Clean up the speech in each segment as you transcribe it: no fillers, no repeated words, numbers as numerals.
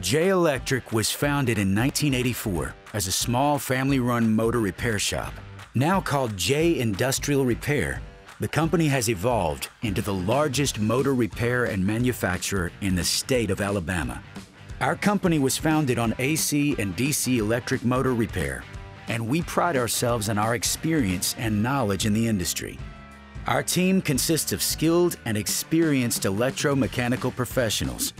Jay Electric was founded in 1984 as a small family-run motor repair shop. Now called Jay Industrial Repair, the company has evolved into the largest motor repair and manufacturer in the state of Alabama. Our company was founded on AC and DC electric motor repair, and we pride ourselves on our experience and knowledge in the industry. Our team consists of skilled and experienced electromechanical professionals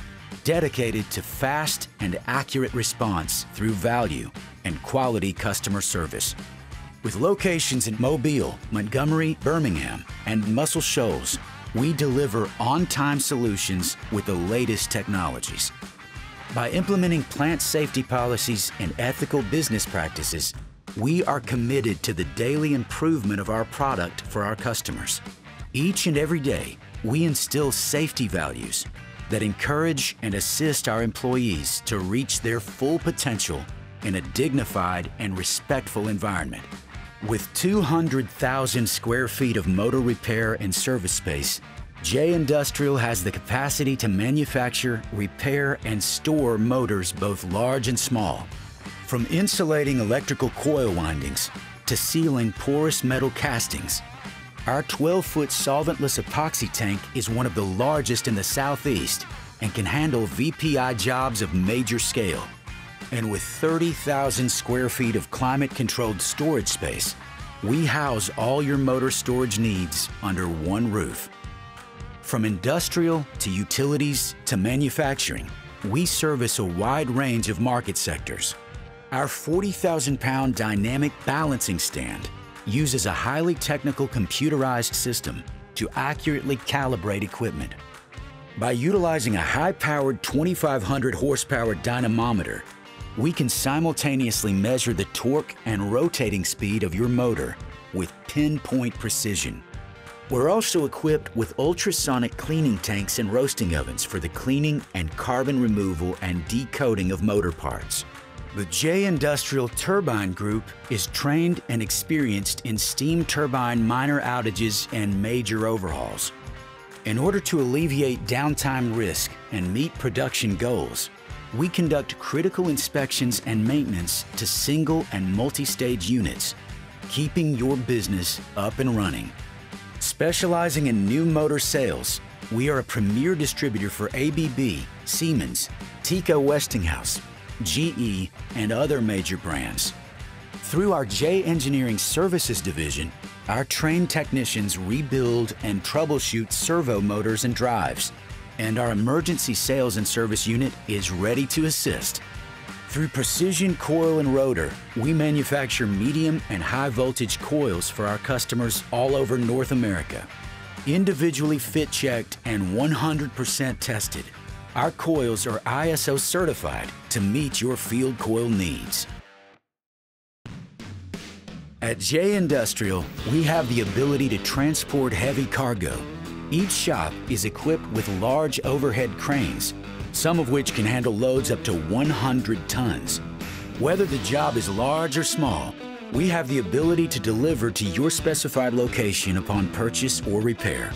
dedicated to fast and accurate response through value and quality customer service. With locations in Mobile, Montgomery, Birmingham, and Muscle Shoals, we deliver on-time solutions with the latest technologies. By implementing plant safety policies and ethical business practices, we are committed to the daily improvement of our product for our customers. Each and every day, we instill safety values that encourage and assist our employees to reach their full potential in a dignified and respectful environment. With 200,000 square feet of motor repair and service space, Jay Industrial has the capacity to manufacture, repair, and store motors both large and small. From insulating electrical coil windings to sealing porous metal castings, our 12-foot solventless epoxy tank is one of the largest in the Southeast and can handle VPI jobs of major scale. And with 30,000 square feet of climate-controlled storage space, we house all your motor storage needs under one roof. From industrial to utilities to manufacturing, we service a wide range of market sectors. Our 40,000-pound dynamic balancing stand uses a highly technical computerized system to accurately calibrate equipment. By utilizing a high-powered 2,500-horsepower dynamometer, we can simultaneously measure the torque and rotating speed of your motor with pinpoint precision. We're also equipped with ultrasonic cleaning tanks and roasting ovens for the cleaning and carbon removal and decoating of motor parts. The Jay Industrial Turbine Group is trained and experienced in steam turbine minor outages and major overhauls. In order to alleviate downtime risk and meet production goals, we conduct critical inspections and maintenance to single and multi-stage units, keeping your business up and running. Specializing in new motor sales, we are a premier distributor for ABB, Siemens, TECO, Westinghouse, GE, and other major brands. Through our J Engineering Services Division, our trained technicians rebuild and troubleshoot servo motors and drives, and our emergency sales and service unit is ready to assist. Through Precision Coil and Rotor, we manufacture medium and high voltage coils for our customers all over North America. Individually fit checked and 100% tested, our coils are ISO certified to meet your field coil needs. At Jay Industrial, we have the ability to transport heavy cargo. Each shop is equipped with large overhead cranes, some of which can handle loads up to 100 tons. Whether the job is large or small, we have the ability to deliver to your specified location upon purchase or repair.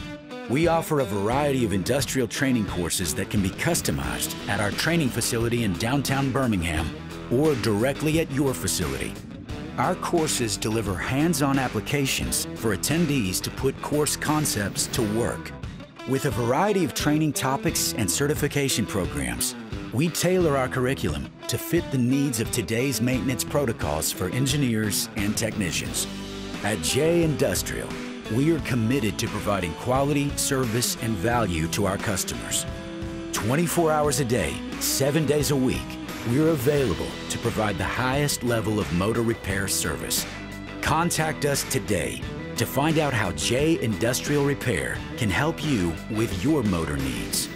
We offer a variety of industrial training courses that can be customized at our training facility in downtown Birmingham or directly at your facility. Our courses deliver hands-on applications for attendees to put course concepts to work. With a variety of training topics and certification programs, we tailor our curriculum to fit the needs of today's maintenance protocols for engineers and technicians. At Jay Industrial, we are committed to providing quality, service, and value to our customers. 24 hours a day, 7 days a week, we're available to provide the highest level of motor repair service. Contact us today to find out how Jay Industrial Repair can help you with your motor needs.